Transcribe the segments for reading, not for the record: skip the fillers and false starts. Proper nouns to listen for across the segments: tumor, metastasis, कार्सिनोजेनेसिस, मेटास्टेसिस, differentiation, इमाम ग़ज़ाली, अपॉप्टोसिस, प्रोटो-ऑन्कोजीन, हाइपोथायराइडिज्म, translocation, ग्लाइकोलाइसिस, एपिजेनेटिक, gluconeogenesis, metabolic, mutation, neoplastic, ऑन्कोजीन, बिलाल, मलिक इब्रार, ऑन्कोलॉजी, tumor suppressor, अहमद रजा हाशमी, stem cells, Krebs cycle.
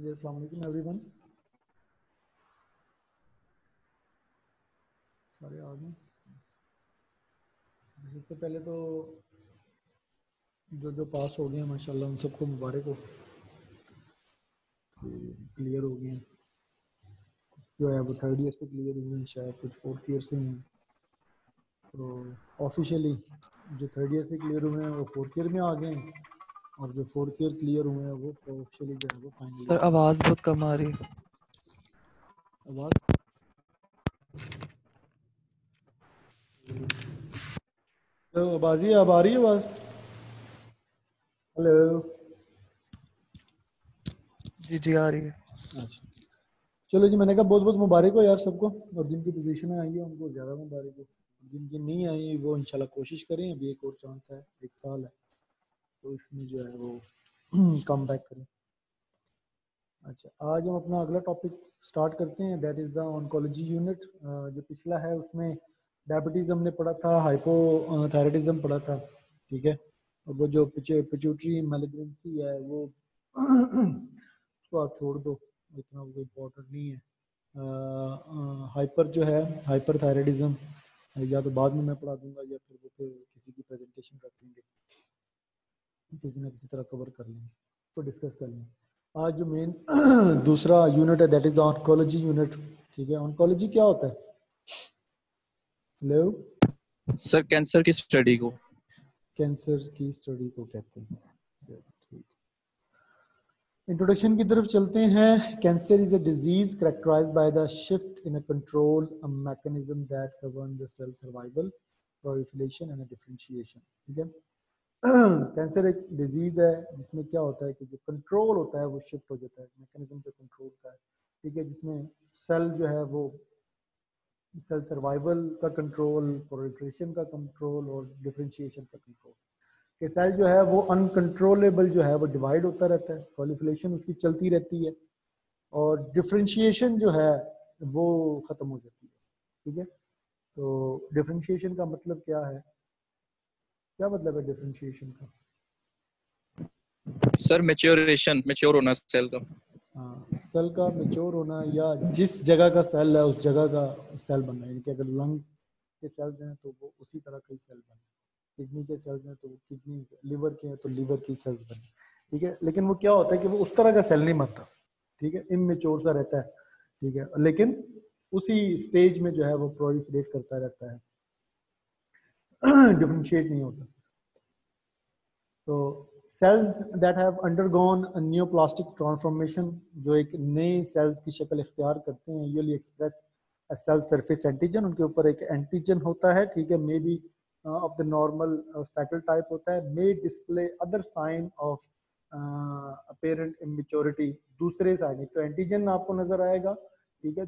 Assalamu alaikum everyone. Sorry आज इससे पहले तो जो जो पास हो गए हैं माशाल्लाह उन सबको मुबारक हो, क्लियर हो गए जो है वो 3rd ईयर से क्लियर हुए हैं, शायद कुछ 4th ईयर से हैं। तो ऑफिशियली जो 3rd ईयर से क्लियर हुए हैं वो 4th ईयर में आ गए हैं और जो 4th ईयर क्लियर हुए हैं वो ऑफिशियली जो है वो फाइनली। सर आवाज़ बहुत कम आ रही है। अब आ रही है आवाज़? हेलो। जी जी आ रही है। अच्छा चलो जी, मैंने कहा बहुत बहुत मुबारक हो यार सबको, और जिनकी पोजीशन में आई है उनको ज़्यादा मुबारक हो, जिनकी नहीं आई वो इंशाल्लाह कोशिश करें, अभी एक और चांस है, 1 साल है तो इसमें जो है वो कम बैक करें। अच्छा आज हम अपना अगला टॉपिक स्टार्ट करते हैं, that is the oncology unit. जो पिछला है उसमें डायबिटीज़ हमने पढ़ा था, हाइपोथायराइडिज्म पढ़ा था, ठीक है, और वो जो पिट्यूटरी मैलिग्नेंसी है वो उसको आप छोड़ दो, इतना वो इम्पोर्टेंट नहीं है। हाइपर जो है हाइपरथायराइडिज्म या तो बाद में मैं पढ़ा दूंगा या फिर वो किसी की प्रेजेंटेशन कर देंगे, किसी ना किसी तरह कवर कर लेंगे, तो डिस्कस कर लेंगे। आज जो मेन दूसरा यूनिट है that is the ऑन्कोलॉजी unit. ठीक है, ऑन्कोलॉजी क्या होता है? हेलो सर, कैंसर की स्टडी को कहते हैं। इंट्रोडक्शन की तरफ चलते हैं। Cancer is a disease characterized by the shift in a control mechanism that govern the cell survival, proliferation and differentiation. ठीक है, कैंसर एक डिजीज है जिसमें क्या होता है कि जो कंट्रोल होता है वो शिफ्ट हो जाता है, मैकेनिज्म जो कंट्रोल का है। ठीक है, जिसमें सेल जो है वो सेल सर्वाइवल का कंट्रोल, प्रोलिफरेशन का कंट्रोल और डिफरेंशिएशन का कंट्रोल। कि सेल जो है वो अनकंट्रोलेबल जो है वो डिवाइड होता रहता है, प्रोलिफरेशन उसकी चलती रहती है और डिफरेंशिएशन जो है वो ख़त्म हो जाती है। ठीक है, तो डिफरेंशिएशन का मतलब क्या है? क्या मतलब है डिफरेंशिएशन का? सर मैच्योरेशन, मैच्योर होना सेल का। हाँ, सेल का मैच्योर होना या जिस जगह का सेल है उस जगह का सेल बनना। यानी कि अगर लंग्स के सेल्स हैं तो वो उसी तरह के सेल बनना, किडनी के सेल्स हैं तो किडनी, लिवर के हैं तो लिवर की सेल्स बने। ठीक है, लेकिन वो क्या होता है कि वो उस तरह का सेल नहीं बनता। ठीक है, इमेच्योर सा रहता है। ठीक है, लेकिन उसी स्टेज में जो है वो प्रोलिफरेट करता रहता है, डिफरेंशिएट नहीं होता। तो cells that have undergone neoplastic transformation, जो एक नए सेल्स की शक्ल इख्तियार करते हैं, usually express cell surface antigen. उनके ऊपर एक एंटीजन होता है, ठीक है, may be of the normal fetal type होता है, may display other sign of apparent immaturity। दूसरे साइन, तो एंटीजन आपको नजर आएगा, ठीक है,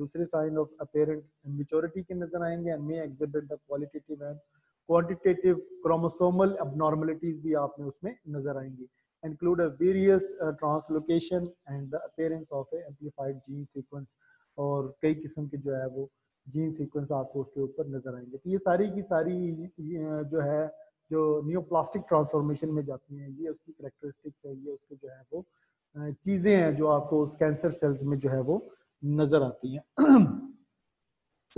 दूसरे साइन ऑफ अपेरेंट इमेच्योरिटी के नजर आएंगे। may exhibit the qualitative and quantitative chromosomal abnormalities भी आपने उसमें नजर आएंगी, include a various translocation and the appearance of a amplified gene sequence। और कई किस्म के जो है वो जीन सीक्वेंस आपको उसके ऊपर नजर आएंगे। तो ये सारी की सारी जो है जो नियोप्लास्टिक ट्रांसफॉर्मेशन में जाती हैं, ये उसकी करेक्टरिस्टिक्स है, ये उसके जो है वो चीज़ें हैं जो आपको उस कैंसर सेल्स में जो है वो नजर आती हैं।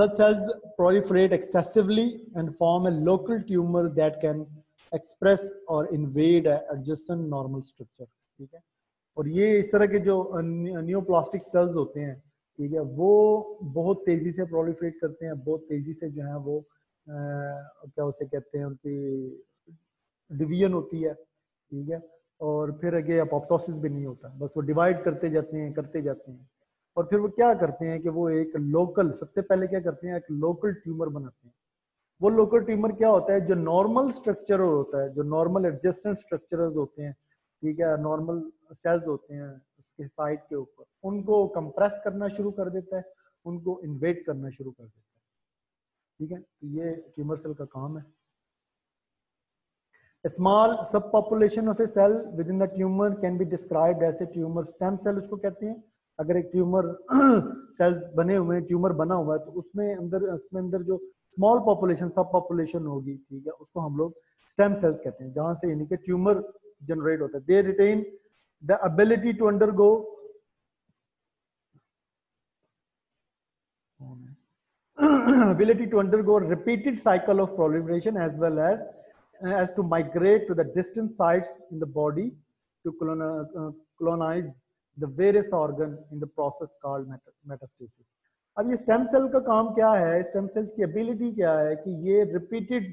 Such cells proliferate excessively and form a local tumour that can express और इन्वेड एडजेसेंट नॉर्मल स्ट्रक्चर। ठीक है, और ये इस तरह के जो नियोप्लास्टिक सेल्स होते हैं, ठीक है, वो बहुत तेजी से प्रोलिफरेट करते हैं, बहुत तेजी से जो है वो क्या उसे कहते हैं, उनकी डिवीजन होती है। ठीक है, और फिर आगे अपॉप्टोसिस भी नहीं होता, बस वो डिवाइड करते जाते हैं और फिर वो क्या करते हैं कि वो एक लोकल, सबसे पहले क्या करते हैं, एक लोकल ट्यूमर बनाते हैं। वो लोकल ट्यूमर क्या होता है, जो नॉर्मल स्ट्रक्चर होता है, जो नॉर्मल एडजेसेंट स्ट्रक्चर होते हैं, ठीक है, नॉर्मल सेल्स होते हैं उसके साइड के ऊपर, उनको कंप्रेस करना शुरू कर देता है, उनको इन्वेट करना शुरू कर देता है। ठीक है, तो ये ट्यूमर सेल का काम है। स्मॉल सब population of a cell within the tumour can be described as a tumour stem cell, उसको कहते हैं। अगर एक ट्यूमर सेल्स बने हुए हैं, ट्यूमर बना हुआ है, तो उसमें अंदर जो स्मॉल पॉपुलेशन, सब पॉपुलेशन होगी, ठीक है, उसको हम लोग स्टेम सेल्स कहते हैं, जहां से यानी कि ट्यूमर जनरेट होता है। They retain the ability to undergo repeated cycle of proliferation as well as to migrate to the distant sites in the body to colonize the various organ in the process called metastasis। अब ये stem cell का काम क्या है, stem cells की ability क्या है कि ये रिपीटेड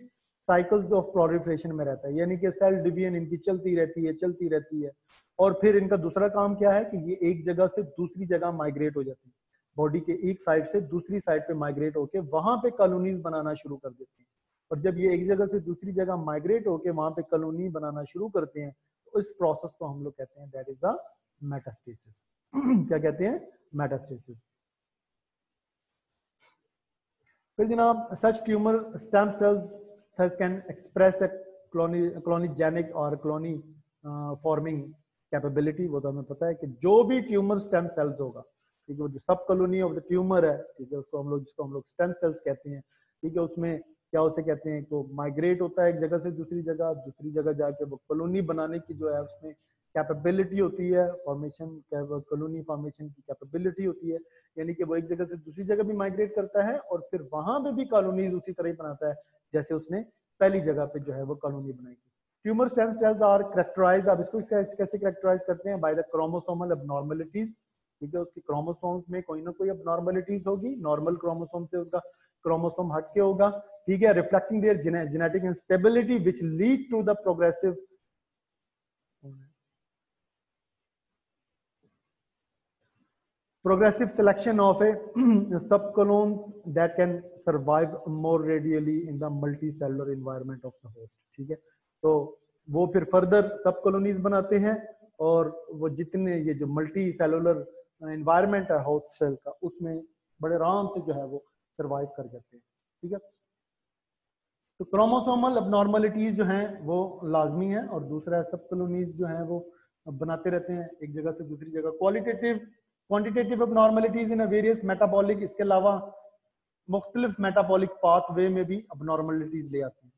साइकिल्स ऑफ प्रोलिफरेशन में रहता है, यानी कि सेल डिवीजन इनकी चलती रहती है और फिर इनका दूसरा काम क्या है कि ये एक जगह से दूसरी जगह माइग्रेट हो जाती है, बॉडी के एक साइड से दूसरी साइड पे माइग्रेट होके वहां पे कॉलोनीज बनाना शुरू कर देते हैं। और जब ये एक जगह से दूसरी जगह माइग्रेट होके वहां पे कॉलोनी बनाना शुरू करते हैं, तो इस प्रोसेस को हम लोग कहते हैं दैट इज द मेटास्टेसिस। क्या कहते हैं? मेटास्टेसिस। फिर जनाब such tumour stem cells can express a clonogenic और क्लोनी फॉर्मिंग कैपेबिलिटी। वो तो हमें पता है कि जो भी ट्यूमर स्टेम सेल्स होगा, ठीक है, सब कॉलोनी ऑफ द ट्यूमर है, ठीक है, उसको हम लोग स्टेम सेल्स कहते हैं, ठीक है, उसमें क्या उसे कहते हैं, तो माइग्रेट होता है एक जगह से दूसरी जगह जाके वो कॉलोनी बनाने की जो है उसमें कैपेबिलिटी होती है, फॉर्मेशन कॉलोनी फॉर्मेशन की कैपेबिलिटी होती है, यानी कि वो एक जगह से दूसरी जगह भी माइग्रेट करता है और फिर वहां पे भी कॉलोनीज उसी तरह ही बनाता है जैसे उसने पहली जगह पे जो है वो कॉलोनी बनाई थी। Tumour stem cells are characterized, अब इसको कैसे कैरेक्टराइज करते हैं, बाय द क्रोमोसोमल एब्नॉर्मलिटीज, ठीक है, उसके क्रोमोसोम्स में कोई ना कोई एब्नॉर्मलिटीज होगी, नॉर्मल क्रोमोसोम से उनका क्रोमोसोम हटके होगा, ठीक है, reflecting their genetic instability which lead to the progressive selection of a subclones that can survive more radially in the multicellular environment of the host, ठीक है, तो वो फिर फर्दर सब कॉलोनीज बनाते हैं और वो जितने ये जो मल्टी सेलुलर एनवायरनमेंट है होस्ट सेल का उसमें बड़े आराम से जो है वो सर्वाइव कर जाते हैं, ठीक है। तो क्रोमोसोमल अबनॉर्मलिटीज जो हैं वो लाजमी हैं और दूसरा सब कॉलोनीज जो हैं वो बनाते रहते हैं एक जगह से दूसरी जगह। Qualitative quantitative abnormalities in various metabolic, इसके अलावा मुख्तलिफ मेटाबॉलिक पाथवे में भी अबनॉर्मलिटीज ले आते हैं,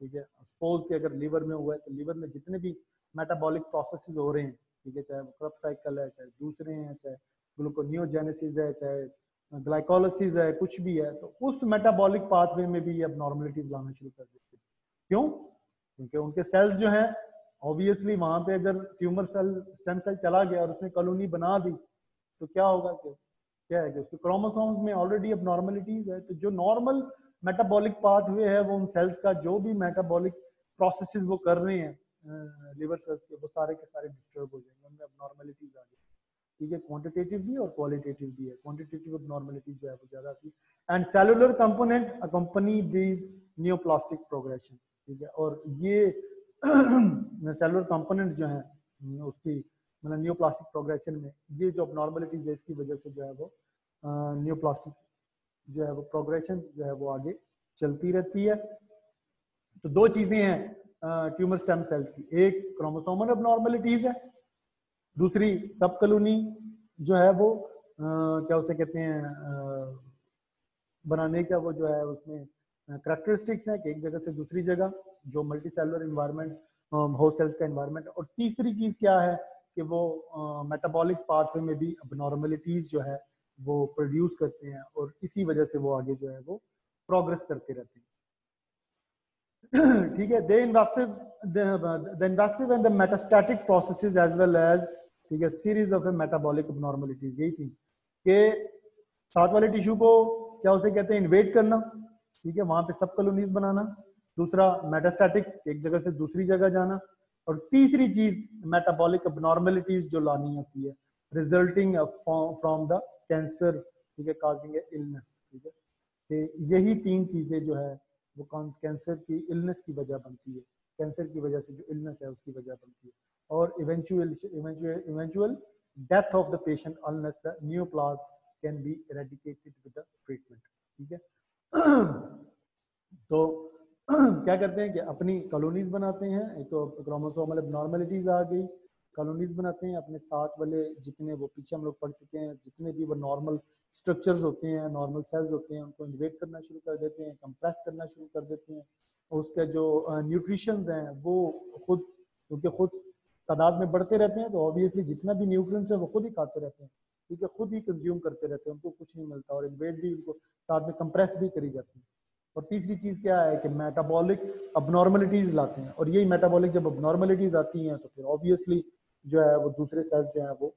ठीक है। सपोज कि अगर लीवर में हुआ है तो लीवर में जितने भी मेटाबॉलिक प्रोसेसेस हो रहे हैं, ठीक है, चाहे वो क्रब साइकिल है, चाहे दूसरे हैं, चाहे ग्लूकोनियोजेनेसिस है, चाहे ग्लाइकोलाइसिस है, कुछ भी है, तो उस मेटाबॉलिक पाथवे में भी ये अबनॉर्मलिटीज लाना शुरू कर देते हैं। क्यों? क्योंकि उनके सेल्स जो हैं ऑब्वियसली वहां पे अगर ट्यूमर सेल स्टेम सेल चला गया और उसने कॉलोनी बना दी तो क्या होगा, क्या है कि उसके क्रोमोसोम्स में ऑलरेडी अबनॉर्मलिटीज है, तो जो नॉर्मल मेटाबॉलिक पाथवे है वो उन सेल्स का जो भी मेटाबॉलिक प्रोसेसेस वो कर रहे हैं लिवर सेल्स के वो सारे के सारे डिस्टर्ब हो जाएंगे, उनमें अबनॉर्मलिटीज आ जाएंगी, ठीक है। क्वांटिटेटिव भी और क्वालिटेटिव भी है, क्वांटिटेटिव अबनॉर्मलिटीज जो है वो ज्यादा आती है। And cellular component accompany these neoplastic progression, ठीक है, और ये सेलुलर कंपोनेंट जो है उसकी मतलब नियोप्लास्टिक प्रोग्रेशन में ये जो अबनॉर्मलिटीज है इसकी वजह से जो है वो नियोप्लास्टिक जो है वो प्रोग्रेशन जो है वो आगे चलती रहती है। तो दो चीजें हैं ट्यूमर स्टेम सेल्स की, एक क्रोमोसोमल अबनॉर्मलिटीज है, दूसरी सब कॉलोनी जो है वो क्या उसे कहते हैं बनाने का वो जो है उसमें करैक्टरिस्टिक्स है कि एक जगह से दूसरी जगह जो multi cellular environment host cells का इन्वायरमेंट, और तीसरी चीज क्या है कि वो मेटाबॉलिक पाथवे में भी अबनॉर्मलिटीज जो है वो प्रोड्यूस करते हैं और इसी वजह से वो आगे जो है वो प्रोग्रेस करते रहते हैं, ठीक है। The invasive and the metastatic processes as well as, ठीक है, सीरीज ऑफ मेटाबॉलिक अबनॉर्मलिटीज, यही थी कि साथ वाले टिश्यू को क्या उसे कहते हैं इन्वेट करना, ठीक है, वहां पे सब कॉलोनीज बनाना, दूसरा मेटास्टैटिक एक जगह से दूसरी जगह जाना, और तीसरी चीज मेटाबॉलिक अबनॉर्मलिटीज जो लानी होती है रिजल्टिंग फ्रॉम द कैंसर, ठीक है, काजिंग इलनेस, ठीक है, यही तीन चीजें जो है वो कैंसर की इलनेस की वजह बनती है, कैंसर की वजह से जो इलनेस है उसकी वजह बनती है, और eventual death of the patient unless the neoplast can be eradicated with the treatment, ठीक है। तो क्या करते हैं कि अपनी कॉलोनीज बनाते हैं, एक तो क्रोमोसोमल एब्नॉर्मलिटीज आ गई, कॉलोनीज बनाते हैं, अपने साथ वाले जितने वो पीछे हम लोग पढ़ चुके हैं जितने भी वो नॉर्मल स्ट्रक्चर्स होते हैं नॉर्मल सेल्स होते हैं उनको इन्वेट करना शुरू कर देते हैं, कंप्रेस करना शुरू कर देते हैं, और उसका जो न्यूट्रिशंस हैं वो खुद क्योंकि खुद तादाद में बढ़ते रहते हैं तो ऑब्वियसली जितना भी न्यूट्रिएंट्स है वो खुद ही खाते रहते हैं, ठीक है, खुद ही कंज्यूम करते रहते हैं, उनको कुछ नहीं मिलता और इन्वेट भी उनको साथ में कंप्रेस भी करी जाती है। और तीसरी चीज क्या है कि मेटाबॉलिक अबनॉर्मलिटीज लाते हैं, और यही मेटाबॉलिक जब अबनॉर्मलिटीज आती हैं तो फिर ऑब्वियसली जो है वो दूसरे सेल्स जो है वो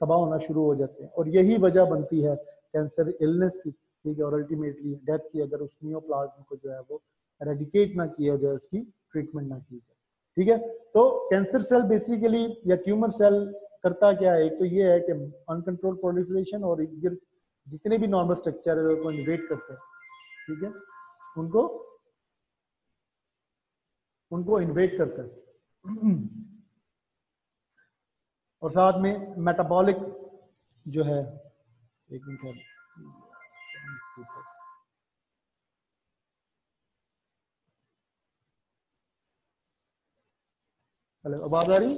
तबाह होना शुरू हो जाते हैं और यही वजह बनती है कैंसर इलनेस की, ठीक है, और अल्टीमेटली डेथ की अगर उस नियोप्लाज्म को जो है वो रेडिकेट ना किया जाए, उसकी ट्रीटमेंट ना की जाए, ठीक है। तो कैंसर सेल बेसिकली या ट्यूमर सेल करता क्या है, एक तो ये है कि अनकंट्रोल प्रोलिफरेशन और जितने भी नॉर्मल स्ट्रक्चर है उनको इन्वेट करते हैं, ठीक है, उनको इन्वेट करता है और साथ में मेटाबॉलिक जो है एक मिनट हेलो आवाज आ रही,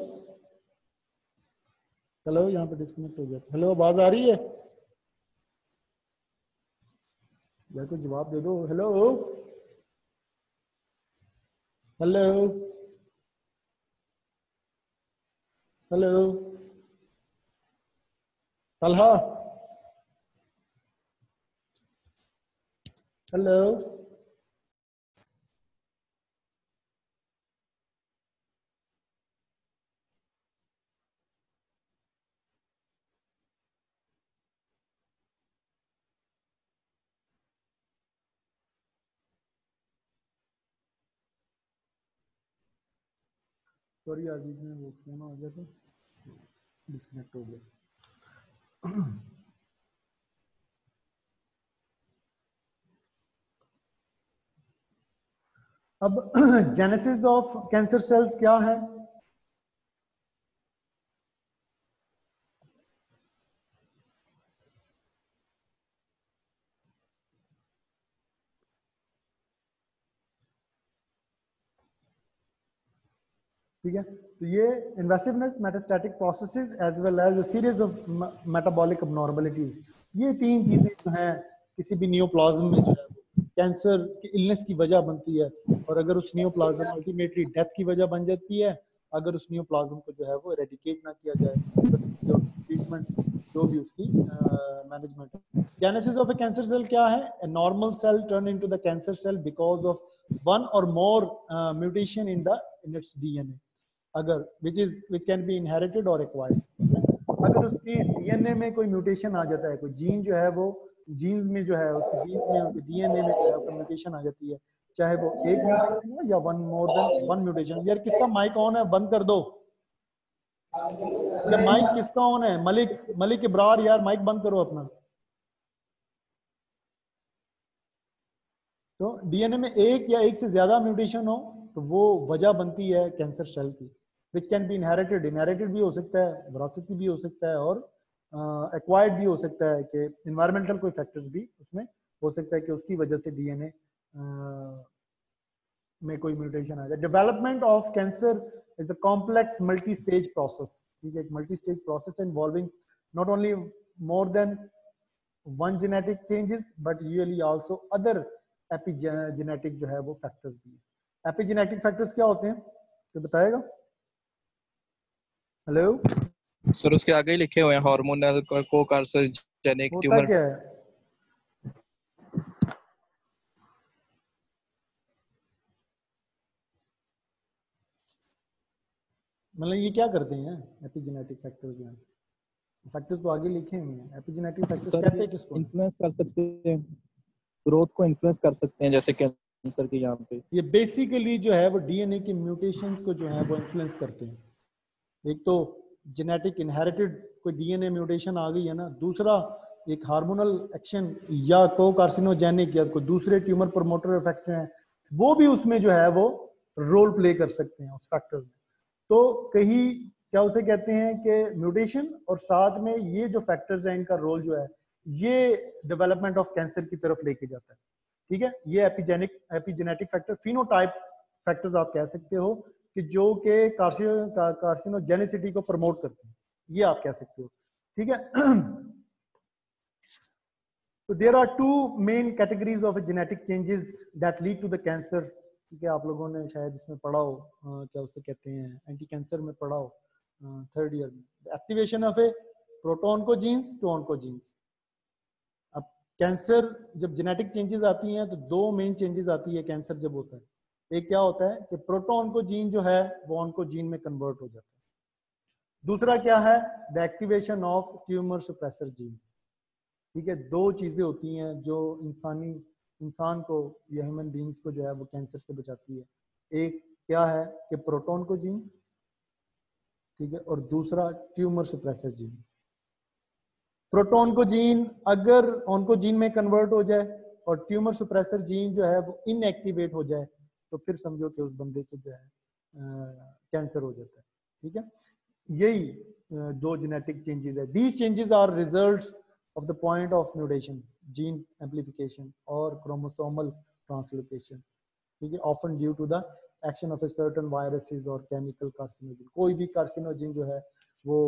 हेलो यहाँ पे डिस्कनेक्ट हो गया, हेलो आवाज आ रही है, या कोई जवाब दे दो। Hello hello hello Talha, hello sorry यार बीच में वो फोन आ गया था, डिस्कनेक्ट हो गया। अब जेनेसिस ऑफ कैंसर सेल्स क्या है? ठीक है, तो ये invasiveness, metastatic processes as well as a series of metabolic abnormalities, ये तीन चीजें जो हैं किसी भी नियोप्लाज्म में कैंसर की इलनेस की वजह बनती है। और अगर उस नियोप्लाज्म अल्टीमेटली डेथ की वजह बन जाती है अगर उस नियोप्लाज्म को जो है वो एरेडिकेट ना किया जाए, जो ट्रीटमेंट जो भी उसकी मैनेजमेंट है। Genesis of a cancer cell क्या है? A normal cell turn into the cancer cell because of one और more mutation in its DNA, अगर which can be inherited or acquired। अगर उसकी डीएनए में कोई म्यूटेशन आ जाता है, कोई जीन जो है वो जीन्स में जो है उसके जीन में उसके डीएनए में जो है म्यूटेशन आ जाती है, चाहे वो एक म्यूटेशन हो या one more than one mutation. यार किसका माइक ऑन है? बंद कर दो। माइक किसका ऑन है? मलिक इब्रार, यार माइक बंद करो अपना। तो डीएनए में एक या एक से ज्यादा म्यूटेशन हो तो वो वजह बनती है कैंसर सेल की, which can be inherited. Inherited भी हो सकता है, विरासती भी हो सकता है, और एक्वायर्ड भी हो सकता है कि इन्वायरमेंटल कोई फैक्टर्स भी उसमें हो सकता है कि उसकी वजह से डीएनए में कोई म्यूटेशन आ जाए। Development of cancer is a complex multi stage process. ठीक है, एक multi stage process involving not only more than one genetic changes but usually also other एपिजेनेटिक जो है वो फैक्टर्स भी है। एपिजेनेटिक फैक्टर्स क्या होते हैं तो बताएगा? हेलो सर, उसके आगे ही लिखे हुए हैं हार्मोनल, कोकार्सिनोजेनिक, ट्यूमर। क्या है? मतलब ये क्या करते हैं एपिजेनेटिक फैक्टर्स? फैक्टर्स तो आगे लिखे हुए हैं। एपिजेनेटिक फैक्टर्स क्या है? किसको इन्फ्लुएंस कर सकते हैं, ग्रोथ को इन्फ्लुएंस कर सकते हैं, जैसे कि के यहाँ पे ये बेसिकली जो है वो डीएनए के म्यूटेशंस को जो है वो इन्फ्लुएंस करते हैं। एक तो जेनेटिक इनहेरिटेड कोई डीएनए म्यूटेशन आ गई है ना, दूसरा एक हार्मोनल एक्शन या को कार्सिनोजेनिक या कोई दूसरे ट्यूमर प्रमोटर इफेक्ट हैं, वो भी उसमें जो है वो रोल प्ले कर सकते हैं उस फैक्टर में। तो कहीं क्या उसे कहते हैं कि म्यूटेशन और साथ में ये जो फैक्टर्स हैं इनका रोल जो है ये डेवलपमेंट ऑफ कैंसर की तरफ लेके जाता है। ठीक है, ये एपिजेनेटिक फैक्टर, फिनोटाइप फैक्टर्स आप कह सकते हो कि जो के कार्सिनोजेनिसिटी को प्रमोट करते हैं, ये आप कह सकते हो। ठीक है, तो there are two main categories of genetic changes that lead to the cancer. ठीक है, आप लोगों ने शायद इसमें पढ़ा हो, क्या उसे कहते हैं, एंटी कैंसर में पढ़ा हो थर्ड ईयर में, activation of a proto-oncogenes to oncogenes. Cancer जब जेनेटिक चेंजेस आती हैं तो दो मेन चेंजेस आती है कैंसर जब होता है। एक क्या होता है कि प्रोटो-ऑन्कोजीन जो है वो ऑन्कोजीन में कन्वर्ट हो जाता है। दूसरा क्या है? The activation of tumour suppressor genes. ठीक है, दो चीजें होती हैं जो इंसान को या ह्यूमन बींग्स को जो है वो कैंसर से बचाती है। एक क्या है कि प्रोटो-ऑन्कोजीन, ठीक है, और दूसरा ट्यूमर सप्रेसर जीन। प्रोटो-ऑन्कोजीन अगर ऑन्कोजीन में कन्वर्ट हो जाए और ट्यूमर सुप्रेसर जीन जो है वो इनएक्टिवेट हो जाए तो फिर समझो कि उस बंदे को जो है कैंसर हो जाता है। ठीक है, यही दो जेनेटिक चेंजेस है। These changes are results of the point of mutation, gene amplification और क्रोमोसोमल ट्रांसलोकेशन। ठीक है, often due to the action of a certain viruses और केमिकल कार्सिनोजन। कोई भी कार्सिनोजन जो है वो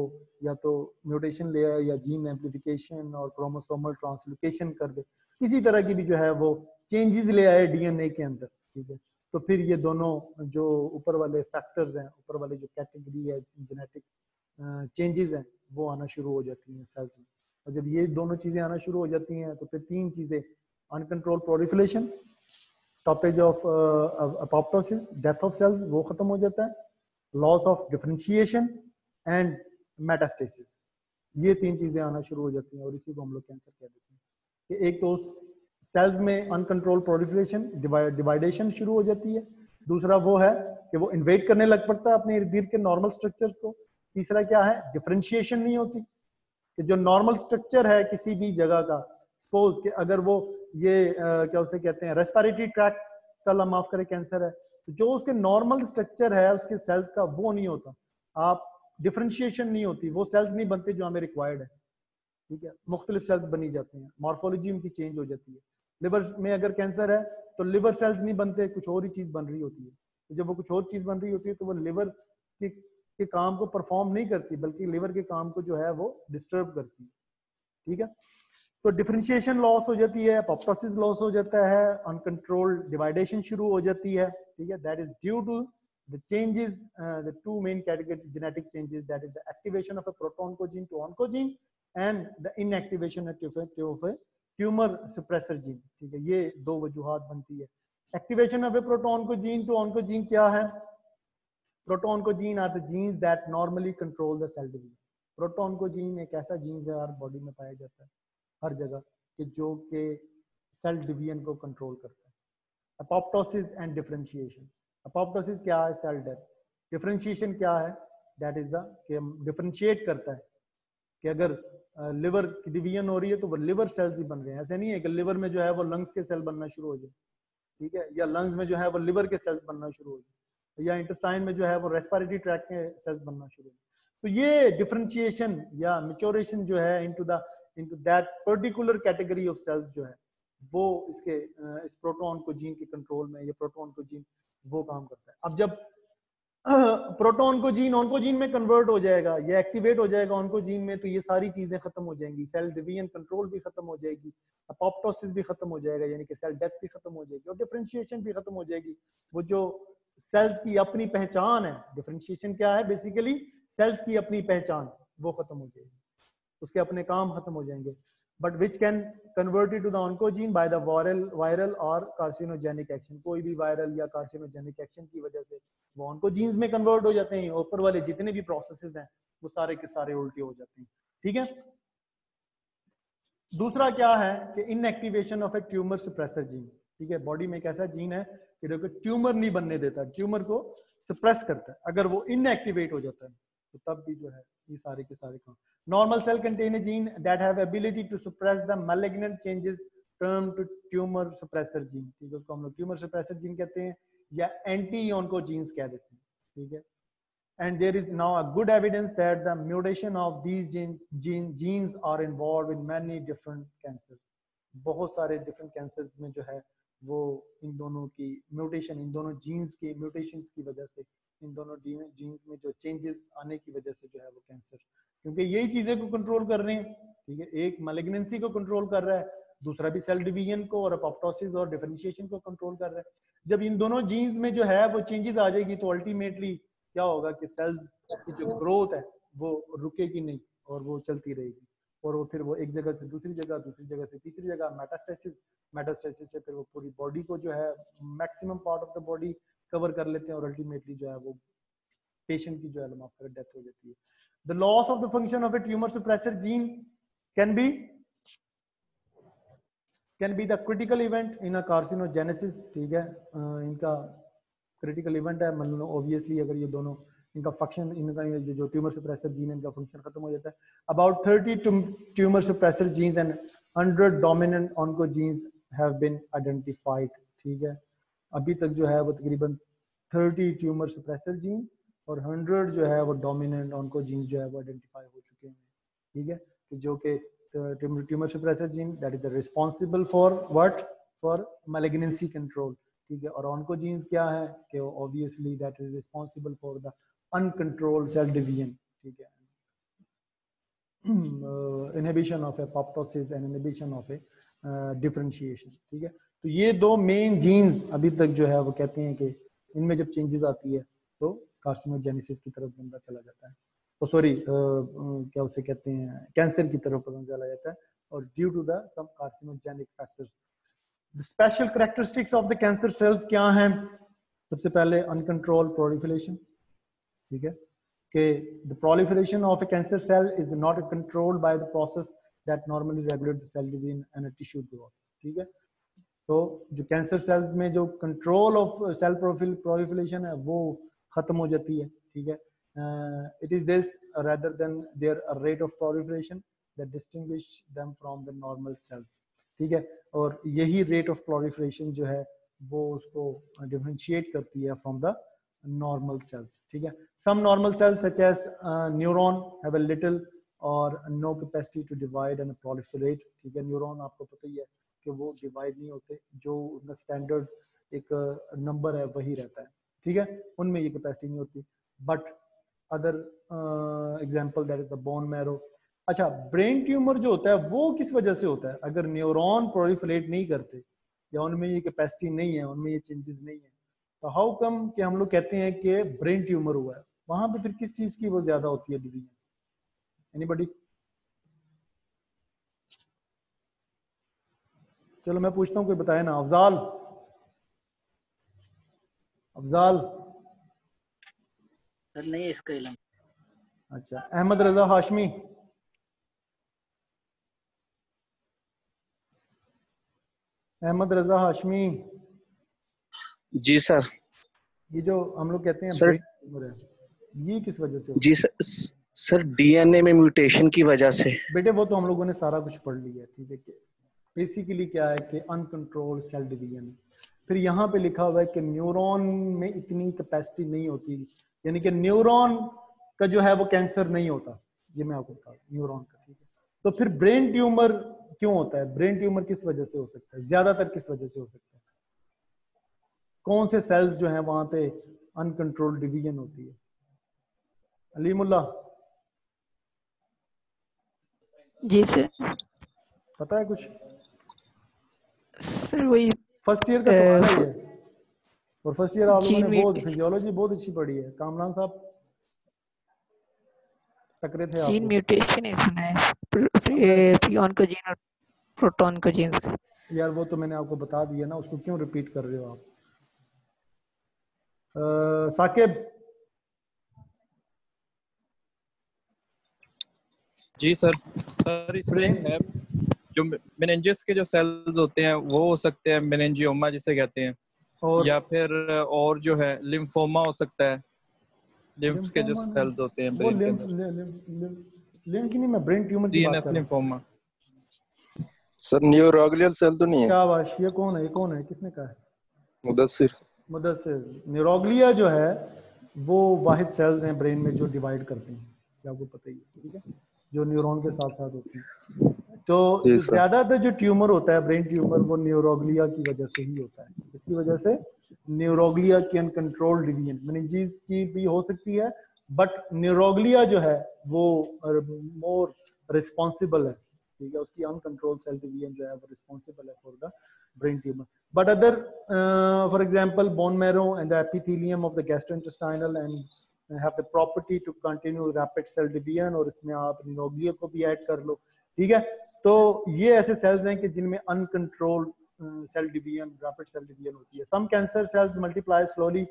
या तो म्यूटेशन ले आए या जीन एम्प्लीफिकेशन और क्रोमोसोमल ट्रांसलोकेशन कर दे, किसी तरह की भी जो है वो चेंजेस ले आए डीएनए के अंदर, ठीक है। तो फिर ये दोनों जो ऊपर वाले फैक्टर्स हैं, ऊपर वाले जो कैटेगरी है जेनेटिक चेंजेस हैं, वो आना शुरू हो जाती हैं सेल्स में। और जब ये दोनों चीज़ें आना शुरू हो जाती हैं तो फिर तीन चीज़ें, uncontrol proliferation, stoppage of अपॉप्टोसिस, death of cells, वो ख़त्म हो जाता है, loss of differentiation and मेटास्टेसिस, ये तीन चीज़ें आना शुरू हो जाती हैं और इसी को हम लोग कैंसर कह देते हैं। कि एक तो सेल्स में अनकंट्रोल प्रोलिफरेशन डिवाइडेशन शुरू हो जाती है, दूसरा वो है कि वो इन्वेड करने लग पड़ता है अपने इर्द-गिर्द के नॉर्मल स्ट्रक्चर्स को, तीसरा क्या है, डिफरेंशिएशन नहीं होती, कि जो नॉर्मल स्ट्रक्चर है किसी भी जगह का, सपोज कि अगर वो ये क्या उसे कहते हैं रेस्पिरेटरी ट्रैक्ट का ला माफ करें कैंसर है, तो जो उसके नॉर्मल स्ट्रक्चर है उसके सेल्स का वो नहीं होता, आप डिफरेंशिएशन नहीं होती, वो सेल्स नहीं बनते जो हमें रिक्वायर्ड है, ठीक है। मुख्तलिफ सेल्स बनी जाती हैं, मॉर्फोलॉजी उनकी चेंज हो जाती है। लिवर में अगर कैंसर है तो लिवर सेल्स नहीं बनते, कुछ और ही चीज़ बन रही होती है, तो जब वो कुछ और चीज़ बन रही होती है तो वो लिवर के काम को परफॉर्म नहीं करती, बल्कि लिवर के काम को जो है वो डिस्टर्ब करती है, ठीक है। तो डिफरेंशिएशन लॉस हो जाती है, अपॉप्टोसिस लॉस हो जाता है, अनकंट्रोल्ड डिवाइडेशन शुरू हो जाती है, ठीक है। That is due to the changes, the two main category genetic changes, that is the activation of a proto-oncogene to oncogene and the inactivation of a tumor suppressor gene, ठीक है। ये दो वजूहत बनती है। Activation of a proto-oncogene to oncogene क्या है? Proto-oncogene are the genes that normally control the cell division. Proto-oncogene एक ऐसा जीन है हर बॉडी में पाया जाता है हर जगह कि जो के सेल डिवीजन को कंट्रोल करता है। Apoptosis and differentiation, अपॉप्टोसिस क्या है? Cell death. डिफरेंशिएशन क्या है? दैट इज द कि हम डिफरेंशिएट करता है कि अगर लिवर की डिवीजन हो रही है तो वो लिवर सेल्स ही बन रहे हैं, ऐसे नहीं है कि लिवर में जो है वो लंग्स के सेल बनना शुरू हो जाए, ठीक है, या लंग्स में जो है वो लिवर के सेल्स बनना शुरू हो जाए, या इंटेस्टाइन में जो है वो रेस्पिरेटरी ट्रैक्ट के सेल्स बनना शुरू हो जाए। तो ये डिफरेंशिएशन या मैच्योरेशन जो है into that particular category of cells जो है वो इसके इस प्रोटोऑन्कोजीन के कंट्रोल में, ये प्रोटोऑन्कोजीन वो काम करता है। अब जब प्रोटोऑन्कोजीन ऑन्कोजीन में कन्वर्ट हो जाएगा या एक्टिवेट हो जाएगा ऑन्कोजीन में, तो ये सारी चीजें खत्म हो जाएंगी, सेल डिवीजन कंट्रोल भी खत्म हो जाएगी, अपॉप्टोसिस भी खत्म हो जाएगा यानी कि सेल डेथ भी खत्म हो जाएगी और डिफरेंशिएशन भी खत्म हो जाएगी। वो जो सेल्स की अपनी पहचान है, डिफरेंशिएशन क्या है, बेसिकली सेल्स की अपनी पहचान, वो खत्म हो जाएगी, उसके अपने काम खत्म हो जाएंगे। But which can convert it to the ऑन्कोजीन by the viral और कार्सिनोजेनिक एक्शन, कोई भी वायरल या कार्सिनोजेनिक एक्शन की वजह से वो ऑन्कोजीन्स में कन्वर्ट हो जाते हैं, ऊपर वाले जितने भी प्रोसेसेस हैं वो सारे के सारे उल्टे हो जाते हैं, ठीक है। दूसरा क्या है कि inactivation of a tumour suppressor gene, ठीक है। बॉडी में एक ऐसा जीन है कि जो ट्यूमर नहीं बनने देता, ट्यूमर को सप्रेस करता है, अगर वो इनएक्टिवेट हो जाता है तो तब भी जो है ये सारे के सारे काम। Normal cell contain a gene that have ability to suppress the malignant changes termed to tumor suppressor gene, ठीक है, उसको हम लोग tumor suppressor gene कहते हैं या anti-oncogenes कह देते हैं, ठीक है। And there is now a good evidence that the mutation of these genes are involved in many different cancers. बहुत सारे different cancers में जो है वो इन दोनों की म्यूटेशन, इन दोनों जीन्स के म्यूटेशंस की वजह से, इन दोनों जीन्स में जो चेंजेस आने की वजह से जो है वो कैंसर, क्योंकि यही चीजें को कंट्रोल कर रहे हैं, ठीक है। एक मैलिग्नेंसी को कंट्रोल कर रहा है, दूसरा भी सेल डिवीजन को और अपॉप्टोसिस और डिफरेंशिएशन को कंट्रोल कर रहा है। जब इन दोनों जीन्स में जो है वो चेंजेस आ जाएगी तो अल्टीमेटली क्या होगा कि सेल्स की जो ग्रोथ है वो रुकेगी नहीं और वो चलती रहेगी, और वो फिर वो एक जगह से दूसरी जगह, दूसरी जगह से तीसरी जगह, मेटास्टेसिस से फिर वो पूरी बॉडी को जो है maximum part of the body cover कर लेते हैं और अल्टीमेटली जो है वो पेशेंट की जो है माफ डेथ हो जाती है। The loss of the function of a tumor suppressor gene can be the critical event in a carcinogenesis, ठीक है। इनका critical event है, मतलब obviously अगर ये दोनों इनका function, इनका ये जो tumor suppressor gene है इनका function खत्म हो जाता है। About 30 tumor suppressor genes and 100 dominant oncogenes have been identified, ठीक है। अभी तक जो है वो तकरीबन 30 tumor suppressor gene और 100 जो है वो डोमिनेंट ऑन्कोजीन जो है वो आइडेंटिफाई हो चुके हैं, ठीक है। तो जो कि tumour suppressor gene that is the responsible for what, for malignancy control, ठीक है। और ऑन्कोजीन क्या है कि obviously that is responsible for the uncontrolled cell division, ठीक है। Inhibition of apoptosis and inhibition of differentiation. ठीक है, तो ये दो मेन जीन्स अभी तक जो है वो कहते हैं कि इनमें जब चेंजेस आती है तो कार्सिनोजेनेसिस की तरफ बंदा चला जाता है, और सॉरी क्या उसे कहते हैं, कैंसर की तरफ बंदा चला जाता है, और due to the some carcinogenic factors. The special characteristics of the cancer cells क्या हैं? सबसे पहले अनकंट्रोल प्रोलिफरेशन। ठीक है, the proliferation of a cancer cell is not controlled by the process that normally regulate the cell division and a tissue growth। ठीक है, तो जो कैंसर सेल्स में जो कंट्रोल ऑफ सेल प्रोलिफरेशन है वो खत्म हो जाती है। ठीक है, it is this rather than their rate of proliferation that distinguish them from the normal cells। ठीक है, और यही rate of proliferation जो है वो उसको differentiate करती है from the normal cells। ठीक है, some normal cells such as neuron have a little or no capacity to divide and proliferate। ठीक है, neuron आपको पता ही है कि वो divide नहीं होते, जो उनका standard एक number है वही रहता है। ठीक है, उनमें ये capacity नहीं होती। but other example that is the bone marrow। अच्छा, brain tumor जो होता है वो किस वजह से होता है? अगर neuron proliferate नहीं करते या उनमें ये capacity नहीं है, उनमें ये changes नहीं है, तो हाउ कम कि हम लोग कहते हैं कि ब्रेन ट्यूमर हुआ है? वहां पे फिर किस चीज की वो ज्यादा होती है डिवीजन? एनीबॉडी? चलो मैं पूछता हूँ, कोई बताए ना। अफजाल, अफजाल सर नहीं इसका इलम। अच्छा, अहमद रजा हाशमी, अहमद रजा हाशमी जी सर, ये जो हम लोग कहते हैं सर, ये किस वजह से? जी सर डीएनए में म्यूटेशन की वजह से। बेटे वो तो हम लोगों ने सारा कुछ पढ़ लिया है। ठीक है, बेसिकली क्या है कि अनकंट्रोल सेल डिवीजन। फिर यहाँ पे लिखा हुआ है कि न्यूरॉन में इतनी कैपेसिटी नहीं होती, यानी कि न्यूरॉन का जो है वो कैंसर नहीं होता, ये मैं आपको बता रहा हूँ, न्यूरॉन का। ठीक है, तो फिर ब्रेन ट्यूमर क्यों होता है? ब्रेन ट्यूमर किस वजह से हो सकता है? ज्यादातर किस वजह से हो सकता है? कौन से सेल्स जो हैं वहां पे अनकंट्रोल्ड डिवीजन होती है? अलीमुल्ला जी सर पता है कुछ? सर वही फर्स्ट ईयर का सवाल है, और फर्स्ट ईयर आप लोगों ने बहुत फिजियोलॉजी बहुत अच्छी पढ़ी है। कामरान साहब तकरे थे आप। जीन म्यूटेशन है, सुना है प्री-ऑनकोजीन और प्रोटो-ऑनकोजीन। यार वो तो मैंने आपको बता दिया ना, उसको क्यों रिपीट कर रहे हो आप? साकिब जी सर इसमें जो मेनिंजेस के जो सेल्स होते हैं वो हो सकते हैं मेनिंजियोमा जिसे कहते हैं, और या फिर और जो है लिम्फोमा हो सकता है। लिम्फ के जो सेल्स होते हैं ब्रेन में, ब्रेन ट्यूमर डीएनएस लिम्फोमा। सर न्यूरोग्लियल सेल तो नहीं है? क्या बात, ये कौन है, ये कौन है, किसने कहा है? मुदस्सिर, न्यूरोग्लिया जो है वो वाहिद सेल्स हैं ब्रेन में जो डिवाइड करते हैं, क्या आपको पता ही है? ठीक है, जो न्यूरॉन के साथ साथ होते हैं। तो ज्यादातर जो ट्यूमर होता है ब्रेन ट्यूमर वो न्यूरोग्लिया की वजह से ही होता है। इसकी वजह से न्यूरोग्लिया की अनकंट्रोल्ड डिवीजन, मेनिंजीज की भी हो सकती है, बट न्यूरोग्लिया जो है वो मोर रिस्पॉन्सिबल है। ठीक है, उसकी अनकंट्रोल्ड सेल डिवीजन जो है वो रिस्पॉन्सिबल है for the brain tumor, but other for example bone marrow and the epithelium of the gastrointestinal and have the property to continue rapid cell division। और इसमें आप न्यूरोग्लिया को भी ऐड कर लो। ठीक है, तो ये ऐसे सेल्स हैं कि जिनमें uncontrolled cell division, rapid cell division होती है। some cancer cells multiply slowly,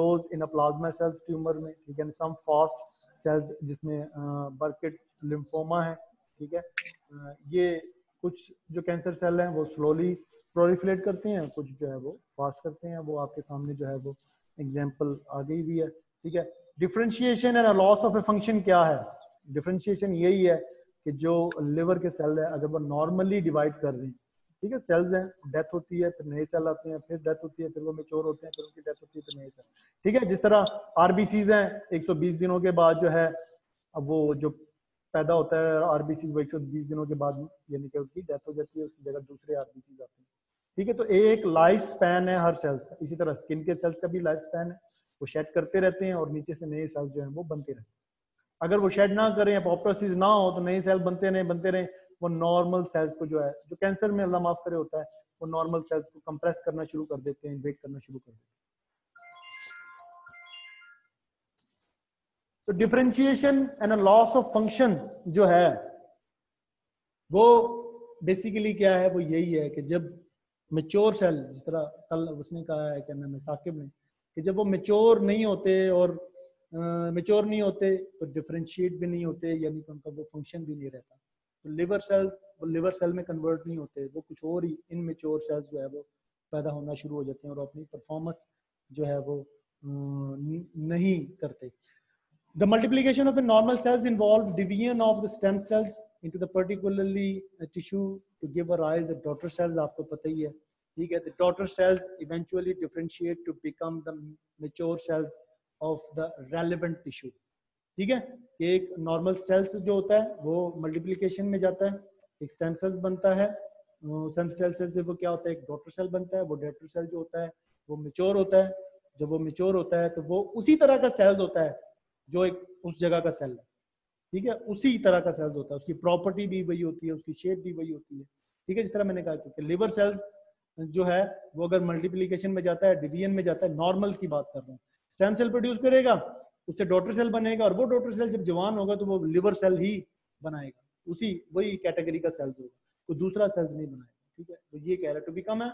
those in a plasma cells tumor में। ठीक है, some fast cells जिसमें Burkitt lymphoma है। ठीक है, ये कुछ जो cancer cell हैं वो slowly प्रोलिफरेट करते हैं, कुछ जो है वो फास्ट करते हैं, वो आपके सामने जो है वो एग्जांपल आ गई हुई है। ठीक है, differentiation and loss of a function क्या है? डिफरेंशिएशन यही है कि जो लिवर के सेल है अगर वो नॉर्मली डिवाइड कर रहे हैं, ठीक है, सेल्स हैं, डेथ होती है, फिर नए सेल आते हैं, फिर डेथ होती है, फिर वो मेच्योर होते हैं, फिर उनकी डेथ होती है, फिर नए सेल। ठीक है, जिस तरह आरबीसीज हैं 120 दिनों के बाद जो है वो जो पैदा होता है आरबीसी, वो 120 दिनों के बाद यानी कि उसकी डेथ हो जाती है, उसकी जगह दूसरे आरबीसी आते हैं। ठीक है, तो एक लाइफ स्पैन है हर सेल्स का। इसी तरह स्किन के सेल्स का भी लाइफ स्पैन है, वो शेड करते रहते हैं और नीचे से नए सेल्स जो हैं वो बनते रहते हैं। अगर वो शेड ना करें, एपोप्टोसिस ना हो, तो नए सेल बनते रहें, वो नॉर्मल सेल्स को जो कैंसर में अल्लाह माफ करे होता है, वो नॉर्मल सेल्स को कंप्रेस करना शुरू कर देते हैं, इन्वेट करना शुरू कर देते हैं। तो differentiation and loss of function जो है वो बेसिकली क्या है, वो यही है कि जब मेच्योर सेल, जिस तरह कल उसने कहा है, क्या नाम है साकिब ने, कि जब वो मेच्योर नहीं होते और मेच्योर नहीं होते तो डिफरेंशिएट भी नहीं होते, यानी कि उनका वो फंक्शन भी नहीं रहता। तो लिवर सेल्स वो लिवर सेल में कन्वर्ट नहीं होते, वो कुछ और ही इन मेच्योर सेल्स जो है वो पैदा होना शुरू हो जाते हैं और अपनी परफॉर्मेंस जो है वो नहीं करते। The multiplication of the normal cells involve division of the stem cells into the particularly tissue to give rise to daughter cells। आपको पता ही है, ठीक है। The daughter cells eventually differentiate to become the mature cells of the relevant tissue, ठीक है। एक normal cells जो होता है वो multiplication में जाता है, एक stem cells बनता है, stem cells से वो क्या होता है, एक daughter cell बनता है। वो daughter cell जो होता है वो mature होता है। जब वो mature होता है तो वो उसी तरह का cells होता है जो एक उस जगह का सेल है, ठीक है। उसी तरह का सेल्स होता है, उसकी प्रॉपर्टी भी वही होती है, उसकी शेप भी वही होती है, ठीक है। जिस तरह मैंने कहा कि लिवर सेल्स जो है वो अगर मल्टीप्लिकेशन में जाता है, डिवीजन में जाता है, नॉर्मल की बात कर रहा हूँ, स्टेम सेल प्रोड्यूस करेगा, उससे डॉटर सेल बनेगा और वो डॉटर सेल जब जवान होगा तो वो लिवर सेल ही बनाएगा, उसी वही कैटेगरी का सेल्स होगा, कोई दूसरा सेल्स नहीं बनाएगा, ठीक है। तो ये कह रहा है to become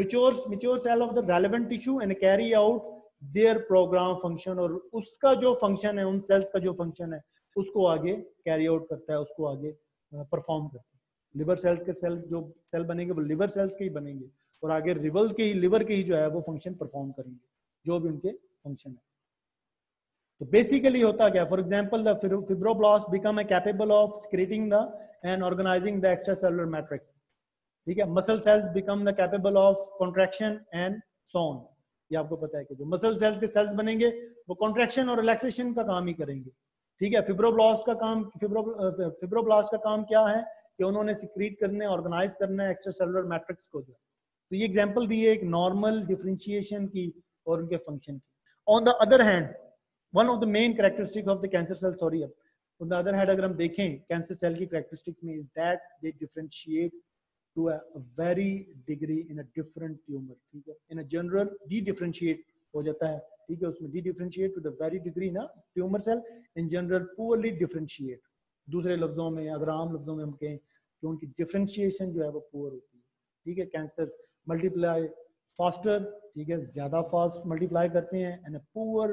mature cell of the relevant tissue and carry out their programme function, और उसका जो फंक्शन है, उन सेल्स का जो फंक्शन है उसको आगे कैरी आउट करता है, उसको आगे परफॉर्म करता है। लिवर सेल्स के सेल्स जो सेल बनेंगे वो लिवर सेल्स के ही बनेंगे और आगे लिवर के ही जो है वो फंक्शन परफॉर्म करेंगे, जो भी उनके फंक्शन है। तो बेसिकली होता क्या, for example the fibroblast become capable of secreting the and organising the extracellular matrix, ठीक है। Muscle cells become the capable of contraction and so on. ये आपको पता है कि जो मसल सेल्स के सेल्स बनेंगे वो कॉन्ट्रैक्शन और रिलैक्सेशन का काम ही करेंगे, ठीक है। फिब्रोब्लास्ट का काम क्या है कि उन्होंने सिक्रीट करने, ऑर्गेनाइज करना है एक्स्ट्रासेलुलर मैट्रिक्स को जो। तो ये एग्जांपल दी है एक नॉर्मल डिफरेंशिएशन की और उनके फंक्शन की। On the other hand one of the main characteristic of the cancer cell, sorry, on the other hand अगर हम देखें कैंसर सेल की कैरेक्टरिस्टिक में, is that they differentiate to a very degree in a different tumor, ठीक है। in a general de-differentiate हो जाता है, ठीक है। उसमें de-differentiate to the very degree ना tumor cell in general poorly differentiate। दूसरे लफ्जों में, अगर आम लफ्जों में हम कहें तो उनकी डिफरेंशिएशन जो है वो poor होती है, ठीक है। कैंसर मल्टीप्लाई फास्टर, ठीक है, ज्यादा फास्ट मल्टीप्लाई करते हैं, एंड a poor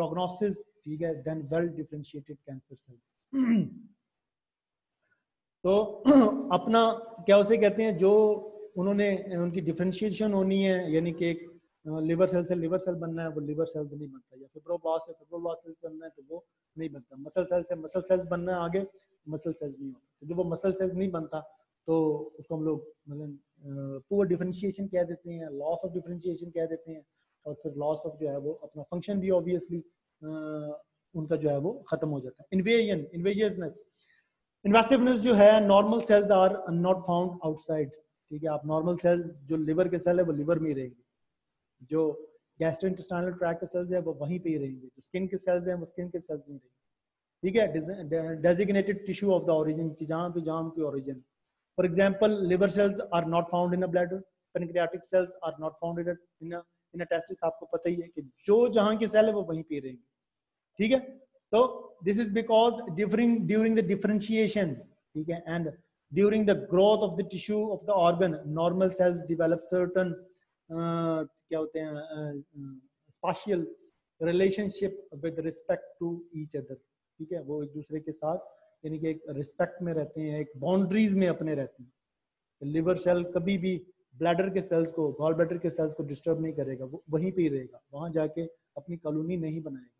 prognosis, ठीक है, than well differentiated cancer cells। तो अपना क्या उसे कहते हैं, जो उन्होंने उनकी डिफरेंशिएशन होनी है, यानी कि एक लिवर सेल से लिवर सेल बनना है, वो लिवर सेल नहीं बनता, या फिब्रोब्लास्ट से फिब्रोब्लास्ट सेल्स बनना है तो वो नहीं बनता, मसल सेल से मसल सेल्स बनना है, आगे मसल सेल्स नहीं होता। तो जब वो मसल सेल्स नहीं बनता तो उसको हम लोग मतलब पुअर डिफरेंशिएशन कह देते हैं, लॉस ऑफ डिफरेंशिएशन कह देते हैं, और फिर लॉस ऑफ जो है वो अपना फंक्शन भी ऑब्वियसली उनका जो है वो खत्म हो जाता है। इन्वेसिवनेस जो है, normal cells are not found outside, ठीक है। आप नॉर्मल सेल्स जो लिवर के सेल है वो लिवर में ही रहेंगे, जो गैस्ट्रोइंटेस्टाइनल ट्रैक के सेल्स है वो वहीं पे ही रहेंगे, जो स्किन के सेल्स हैं वो स्किन के सेल्स में रहेंगे, ठीक है। Designated tissue of the origin, की जहाँ की origin. For example liver cells are not found in a bladder, pancreatic cells are not found in a testis. आपको पता ही है कि जो जहाँ की सेल है वो वहीं पे रहेंगे, ठीक है। तो this is because during the differentiation, ठीक है, and during the growth of the tissue of the organ, normal cells develop certain क्या होते हैं spatial relationship with respect to each other, ठीक है। वो एक दूसरे के साथ यानी कि एक रिस्पेक्ट में रहते हैं, एक बाउंड्रीज में अपने रहते हैं। लिवर सेल कभी भी ब्लैडर के सेल्स को, गॉल ब्लैडर के सेल्स को डिस्टर्ब नहीं करेगा, वो वहीं पे ही रहेगा, वहां जाके अपनी कॉलोनी नहीं बनाएगा,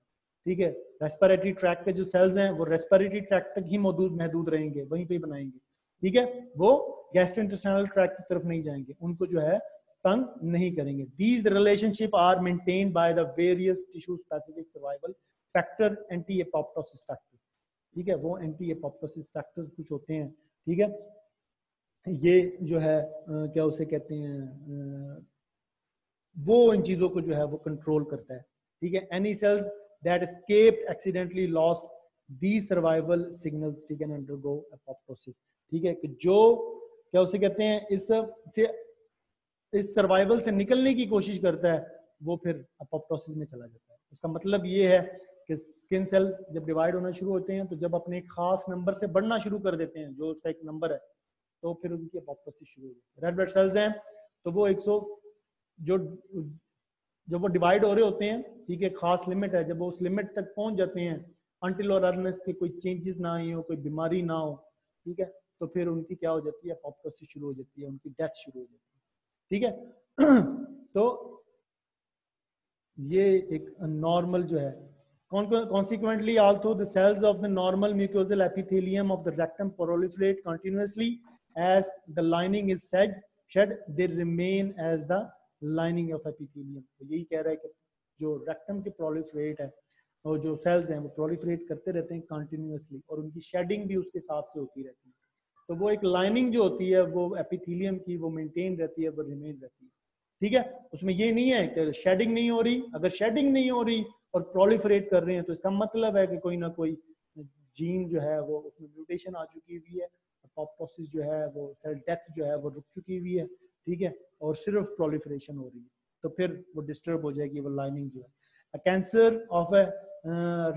ठीक है। रेस्पिरेटरी ट्रैक के जो सेल्स हैं वो रेस्पिरेटरी ट्रैक तक ही महदूद रहेंगे, वहीं पे ही बनाएंगे, ठीक है। वो गैस्ट्रोइंटेस्टाइनल ट्रैक की तरफ नहीं जाएंगे, उनको जो है तंग नहीं करेंगे। These relationship are maintained by the various tissue specific survival factor, anti apoptosis factor, ठीक है। वो एंटी एपोप्टोसिस फैक्टर्स कुछ होते हैं, ठीक है। ये जो है क्या उसे कहते हैं, वो इन चीजों को जो है वो कंट्रोल करता है, ठीक है। Any cells that escaped accidentally loss these survival signals ठीक है undergo apoptosis, ठीक है कि जो क्या उसे कहते हैं इस सर्वाइवल से निकलने की कोशिश करता है वो फिर अपॉप्टोसिस में चला जाता है। उसका मतलब ये है कि स्किन सेल्स जब डिवाइड होना शुरू होते हैं तो जब अपने खास नंबर से बढ़ना शुरू कर देते हैं जो उसका एक नंबर है तो फिर उनकी अपॉप्टोसिस शुरू हो जाती है। रेड ब्लड सेल्स हैं तो वो 100 जो जब वो डिवाइड हो रहे होते हैं ठीक है खास लिमिट है जब वो उस लिमिट तक पहुंच जाते हैं अनटिल और अनलेस के कोई चेंजेस ना आई हो कोई बीमारी ना हो ठीक है तो फिर उनकी क्या हो जाती है अपॉप्टोसिस शुरू हो जाती है उनकी डेथ शुरू हो जाती है ठीक है। तो ये एक नॉर्मल जो है consequently although the cells of the normal mucosal epithelium of the rectum proliferate continuously as the lining is shed they remain as the lining of epithelium। तो यही कह रहा है कि जो rectum के proliferate है और जो cells हैं वो proliferate करते रहते हैं continuously और उनकी shedding भी उसके साथ से होती रहती है तो वो एक lining जो होती है वो epithelium की वो maintain रहती है वो remain रहती है ठीक है। उसमें ये नहीं है कि shedding नहीं हो रही, अगर shedding नहीं हो रही और प्रोलिफरेट कर रहे हैं तो इसका मतलब है कि कोई ना कोई जीन जो है वो उसमें म्यूटेशन आ चुकी हुई है अपॉप्टोसिस जो है वो सेल डेथ जो है वो रुक चुकी हुई है ठीक है और सिर्फ प्रोलिफरेशन हो रही है तो फिर वो डिस्टर्ब हो जाएगी वो लाइनिंग जो है। Cancer of a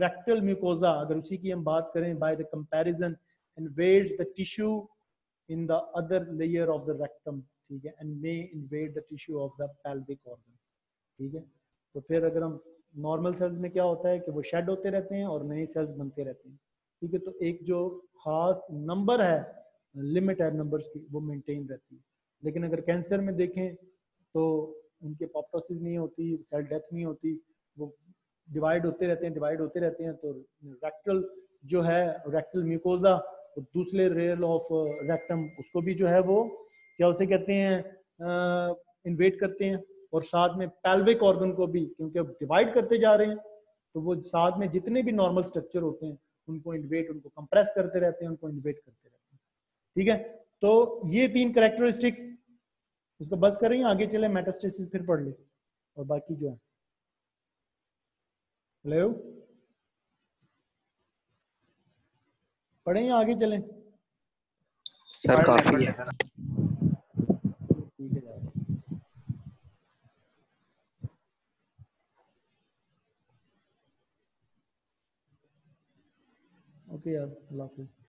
rectal mucosa अगर उसी की हम बात करें by the comparison invades the tissue in the other layer of the rectum ठीक है and may invade the tissue of the pelvic organ ठीक है। तो फिर अगर हम नॉर्मल सेल्स में क्या होता है कि वो शेड होते रहते हैं और नए सेल्स बनते रहते हैं ठीक है तो एक जो खास नंबर है लिमिट है नंबर्स की वो मेंटेन रहती है लेकिन अगर कैंसर में देखें तो उनकी अपॉप्टोसिस नहीं होती सेल डेथ नहीं होती वो डिवाइड होते रहते हैं तो रेक्टल जो है रेक्टल म्यूकोजा तो दूसरे रेयर ऑफ रेक्टम उसको भी जो है वो क्या उसे कहते हैं इन्वेट करते हैं और साथ में पेल्विक ऑर्गन को भी क्योंकि अब डिवाइड करते जा रहे हैं तो वो साथ में जितने भी नॉर्मल स्ट्रक्चर होते हैं उनको इन्वेट उनको कंप्रेस करते रहते हैं उनको इन्वेट करते रहते हैं ठीक है। तो ये तीन कैरेक्टरिस्टिक्स उसको बस करें आगे चले मेटास्टेसिस फिर पढ़ ले और बाकी जो है हेलो पढ़ें आगे चले सर काफी है सर ठीक है ओके यार अल्लाह हाफिज़।